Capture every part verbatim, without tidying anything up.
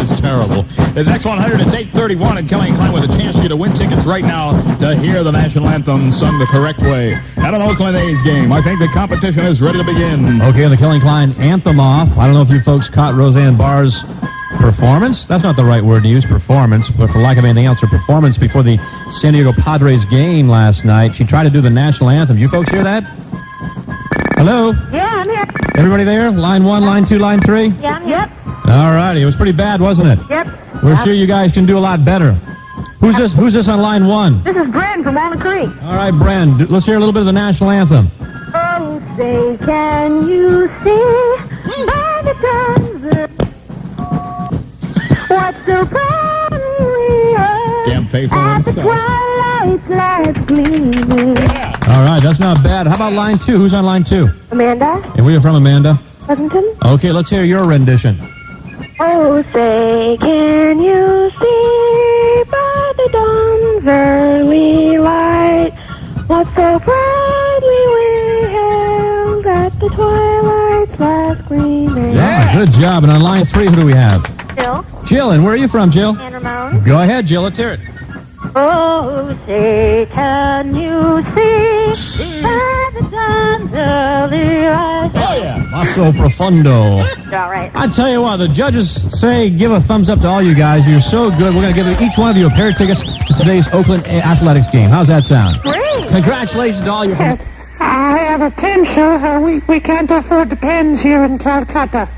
is terrible. It's X one hundred. It's eight thirty-one, and Kelly and Klein with a chance for you to win tickets right now to hear the national anthem sung the correct way at an Oakland A's game. I think the competition is ready to begin. Okay, and the Kelly and Klein anthem off. I don't know if you folks caught Roseanne Barr's performance. That's not the right word to use, performance, but for lack of anything else, her performance before the San Diego Padres game last night. She tried to do the national anthem. You folks hear that? Hello? Yeah, I'm here. Everybody there? Line one, line two, line three? Yeah, I'm here. Yep. All righty. It was pretty bad, wasn't it? Yep. We're yep. sure you guys can do a lot better. Who's this Who's this on line one? This is Bren from Walnut Creek. All right, Bren. Let's hear a little bit of the national anthem. Oh, say, can you see by the times what so proudly are damn pay for at the twilight's last gleaming. Yeah. All right, that's not bad. How about line two? Who's on line two? Amanda. And where are you from, Amanda? Pleasanton. Okay, let's hear your rendition. Oh, say, can you see by the dawn's early light what so proudly we hailed at the twilight's last gleaming? Yeah, good job. And on line three, who do we have? Jill. Jill, and where are you from, Jill? Hannah Mounds. Go ahead, Jill. Let's hear it. Oh, say, can you see by the dawn's early light? Oh, yeah. Maso profundo. All right. I tell you what, the judges say give a thumbs up to all you guys. You're so good. We're going to give each one of you a pair of tickets to today's Oakland Athletics game. How's that sound? Great. Congratulations to all your... Yes. I have a pen, sir. We, we can't afford the pens here in Calcutta.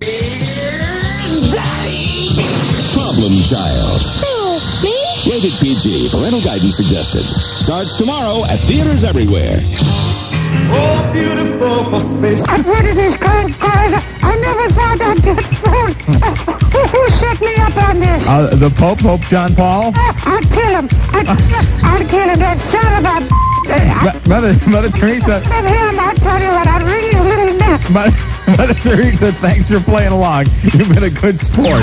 Here's Daddy. Problem Child. Rated P G. Parental guidance suggested. Starts tomorrow at theaters everywhere. Oh, beautiful for space. I'm one of these kind guys. I never thought I'd get drunk. Who set me up on this? Uh, the Pope, Pope John Paul? Uh, I'd kill him. I'd, I'd kill him. That son of a... Uh, I, Mother, Mother Teresa... I'd him. I'd tell you what. I'd read you a little neck. Mother, Mother Teresa, thanks for playing along. You've been a good sport.